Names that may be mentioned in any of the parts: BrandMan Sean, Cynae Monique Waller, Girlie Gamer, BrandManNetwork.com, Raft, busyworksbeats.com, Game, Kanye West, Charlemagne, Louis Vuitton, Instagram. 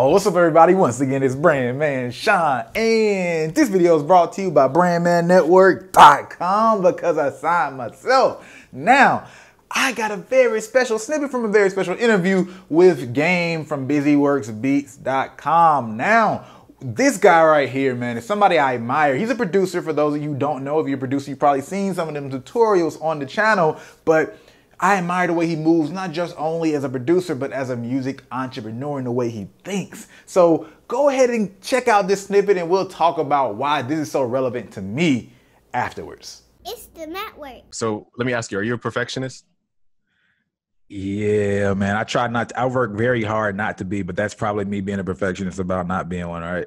What's up, everybody? Once again, it's BrandMan Sean, and this video is brought to you by BrandManNetwork.com because I signed myself. Now, I got a very special snippet from a very special interview with Game from busyworksbeats.com. Now, this guy right here, man, is somebody I admire. He's a producer. For those of you who don't know, if you're a producer, you've probably seen some of them tutorials on the channel, but I admire the way he moves, not just only as a producer, but as a music entrepreneur and the way he thinks. So go ahead and check out this snippet and we'll talk about why this is so relevant to me afterwards. It's the network. So let me ask you, are you a perfectionist? Yeah, man, I try not to. I work very hard not to be, but that's probably me being a perfectionist about not being one, all right?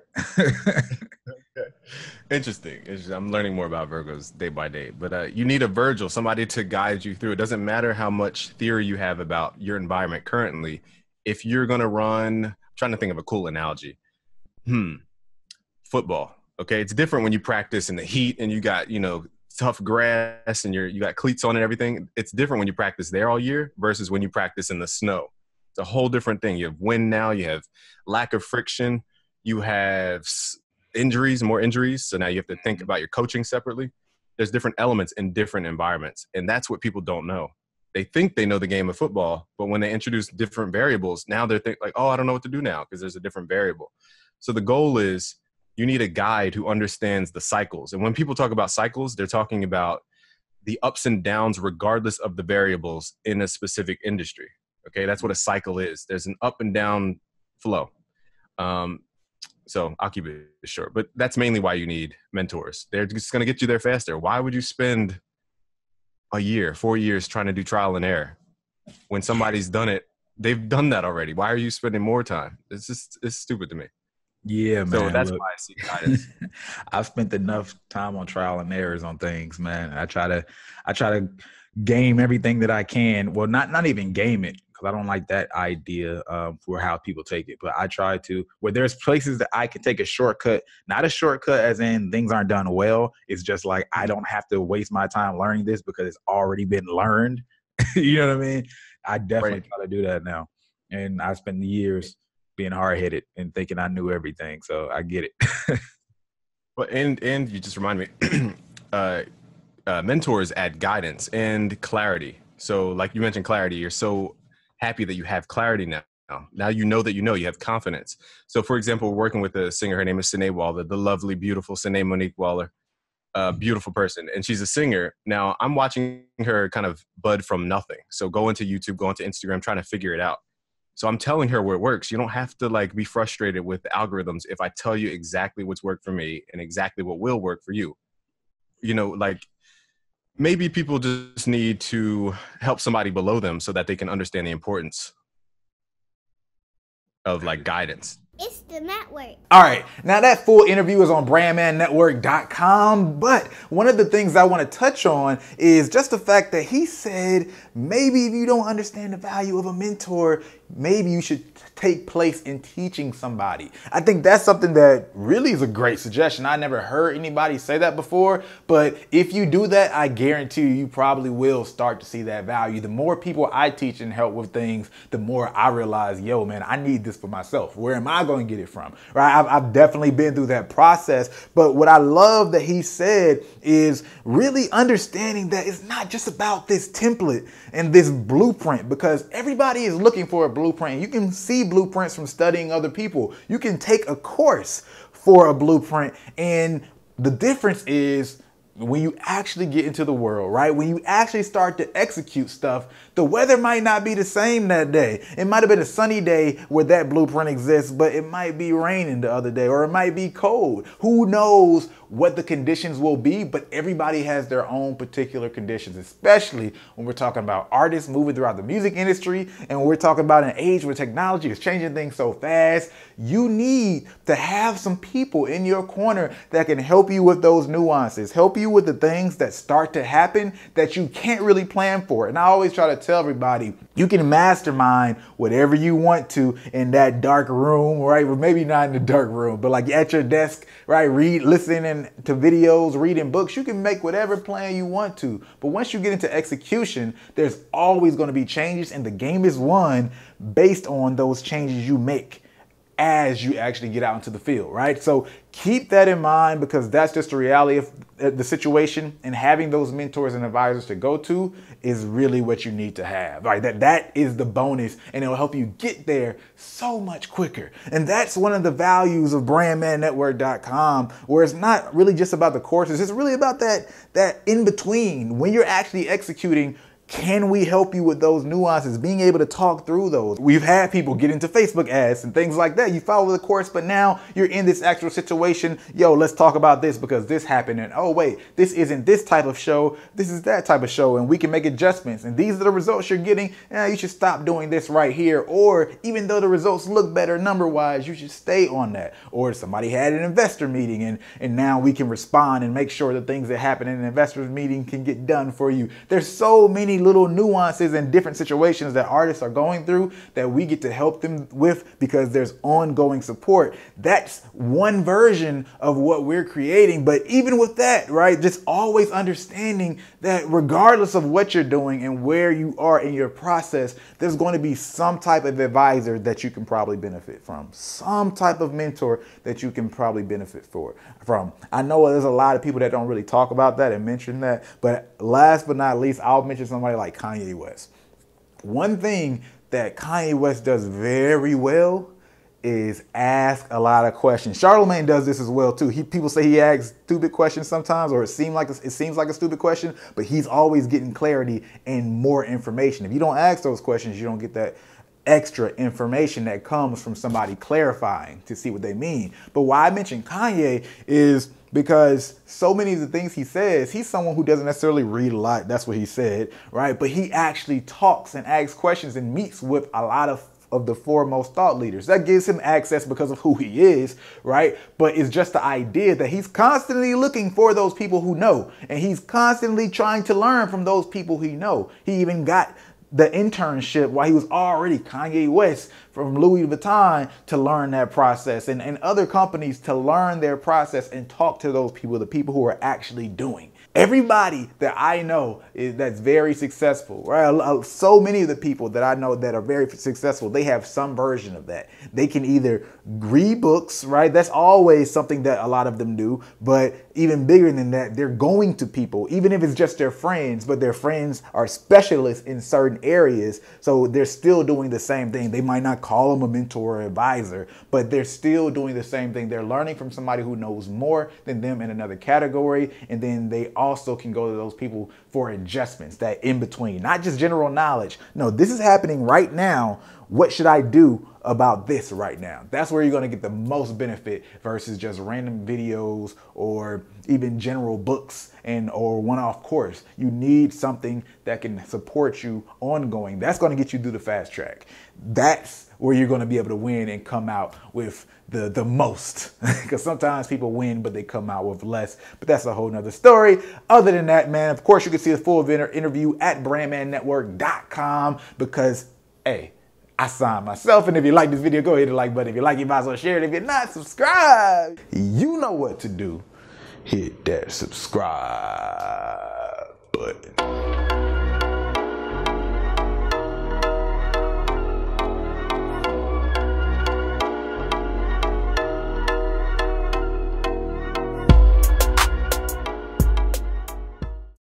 Interesting. I'm learning more about Virgos day by day, but you need a Virgil, somebody to guide you through. It doesn't matter how much theory you have about your environment currently. If you're going to run, I'm trying to think of a cool analogy. Football. Okay. It's different when you practice in the heat and you got, you know, tough grass and you got cleats on and everything. It's different when you practice there all year versus when you practice in the snow. It's a whole different thing. You have wind now, you have lack of friction, you have injuries, more injuries. So now you have to think about your coaching separately. There's different elements in different environments. And that's what people don't know. They think they know the game of football, but when they introduce different variables, now they're thinking like, oh, I don't know what to do now because there's a different variable. So the goal is you need a guide who understands the cycles. And when people talk about cycles, they're talking about the ups and downs, regardless of the variables in a specific industry. Okay. That's what a cycle is. There's an up and down flow. So I'll keep it short, but that's mainly why you need mentors. They're just going to get you there faster. Why would you spend a year, 4 years trying to do trial and error when somebody's done it? They've done that already. Why are you spending more time? It's just, it's stupid to me. Yeah, man. So that's why I see guidance. I've spent enough time on trial and errors on things, man. I try to game everything that I can. Well, not even game it. I don't like that idea for how people take it, but I try to, where there's places that I can take a shortcut, not a shortcut as in things aren't done well. It's just like, I don't have to waste my time learning this because it's already been learned. You know what I mean? I definitely try to do that now. And I spent years being hard headed and thinking I knew everything. So I get it. Well, and you just remind me, mentors add guidance and clarity. So like you mentioned clarity, you're so happy that you have clarity now. Now you know that you have confidence. So for example, working with a singer, her name is Cynae Waller, the lovely, beautiful Cynae Monique Waller, a beautiful person. And she's a singer. Now I'm watching her kind of bud from nothing. So go into YouTube, go into Instagram, trying to figure it out. So I'm telling her where it works. You don't have to like be frustrated with the algorithms if I tell you exactly what's worked for me and exactly what will work for you. You know, like, maybe people just need to help somebody below them so that they can understand the importance of like guidance. It's the network. All right. Now that full interview is on BrandManNetwork.com. But one of the things I want to touch on is just the fact that he said, maybe if you don't understand the value of a mentor, maybe you should take place in teaching somebody. I think that's something that really is a great suggestion. I never heard anybody say that before, but if you do that, I guarantee you probably will start to see that value. The more people I teach and help with things, the more I realize, yo, man, I need this for myself. Where am I going to get it from? Right? I've definitely been through that process. But what I love that he said is really understanding that it's not just about this template and this blueprint, because everybody is looking for a blueprint. You can see blueprints from studying other people. You can take a course for a blueprint. And the difference is when you actually get into the world, right? When you actually start to execute stuff, the weather might not be the same that day. It might have been a sunny day where that blueprint exists, but it might be raining the other day, or it might be cold. Who knows what the conditions will be, but everybody has their own particular conditions, especially when we're talking about artists moving throughout the music industry. And when we're talking about an age where technology is changing things so fast, you need to have some people in your corner that can help you with those nuances, help you with the things that start to happen that you can't really plan for. And I always try to tell everybody, you can mastermind whatever you want to in that dark room, right? Well, maybe not in the dark room, but like at your desk, right? Read, listen, and listening to videos, reading books, you can make whatever plan you want to. But once you get into execution, there's always going to be changes, and the game is won based on those changes you make as you actually get out into the field, right? So keep that in mind, because that's just the reality of the situation, and having those mentors and advisors to go to is really what you need to have. Like that is the bonus, and it'll help you get there so much quicker. And that's one of the values of BrandManNetwork.com, where it's not really just about the courses, it's really about that in between. When you're actually executing, can we help you with those nuances, being able to talk through those? We've had people get into Facebook ads and things like that. You follow the course, but now you're in this actual situation. Yo, let's talk about this because this happened. And oh, wait, this isn't this type of show. This is that type of show. And we can make adjustments. And these are the results you're getting. You should stop doing this right here. Or even though the results look better number-wise, you should stay on that. Or somebody had an investor meeting and now we can respond and make sure the things that happen in an investor's meeting can get done for you. There's so many little nuances and different situations that artists are going through that we get to help them with because there's ongoing support. That's one version of what we're creating. But even with that, right, just always understanding that regardless of what you're doing and where you are in your process, there's going to be some type of advisor that you can probably benefit from, some type of mentor that you can probably benefit from. I know there's a lot of people that don't really talk about that and mention that, but last but not least, I'll mention somebody like Kanye West. One thing that Kanye West does very well is ask a lot of questions. Charlemagne does this as well too. People say he asks stupid questions sometimes, or it seems like a stupid question, but he's always getting clarity and more information. If you don't ask those questions, you don't get that extra information that comes from somebody clarifying to see what they mean. But why I mention Kanye is because so many of the things he says, he's someone who doesn't necessarily read a lot. That's what he said, right? But he actually talks and asks questions and meets with a lot of the foremost thought leaders. That gives him access because of who he is, right? But it's just the idea that he's constantly looking for those people who know, and he's constantly trying to learn from those people he know. He even got the internship while he was already Kanye West from Louis Vuitton to learn that process, and other companies to learn their process and talk to those people, the people who are actually doing. Everybody that I know that's very successful, right? So many of the people that I know that are very successful, they have some version of that. They can either read books, right? That's always something that a lot of them do, but even bigger than that, they're going to people, even if it's just their friends, but their friends are specialists in certain areas, so they're still doing the same thing. They might not call them a mentor or advisor, but they're still doing the same thing. They're learning from somebody who knows more than them in another category, and then they also can go to those people for adjustments, that in between, not just general knowledge. No, this is happening right now. What should I do about this right now? That's where you're going to get the most benefit versus just random videos or even general books or one-off course. You need something that can support you ongoing. That's going to get you through the fast track. That's where you're going to be able to win and come out with the most, because sometimes people win, but they come out with less, but that's a whole nother story. Other than that, man, of course you can see the full interview at BrandManNetwork.com, because hey, I signed myself. And if you like this video, go hit the like button. If you like it, you might as well share it. If you're not subscribed, you know what to do. Hit that subscribe.